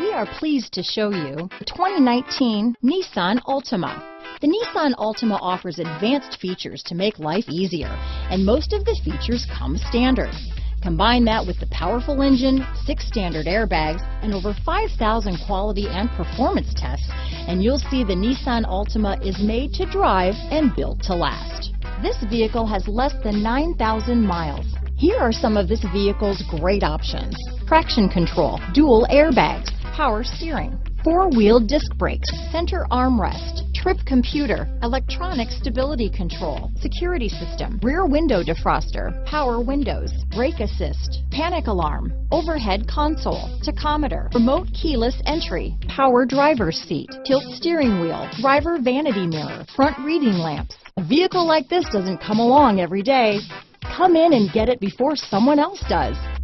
We are pleased to show you the 2019 Nissan Altima. The Nissan Altima offers advanced features to make life easier, and most of the features come standard. Combine that with the powerful engine, 6 standard airbags, and over 5,000 quality and performance tests, and you'll see the Nissan Altima is made to drive and built to last. This vehicle has less than 9,000 miles. Here are some of this vehicle's great options: traction control, dual airbags, power steering, four-wheel disc brakes, center armrest, trip computer, electronic stability control, security system, rear window defroster, power windows, brake assist, panic alarm, overhead console, tachometer, remote keyless entry, power driver's seat, tilt steering wheel, driver vanity mirror, front reading lamps. A vehicle like this doesn't come along every day. Come in and get it before someone else does.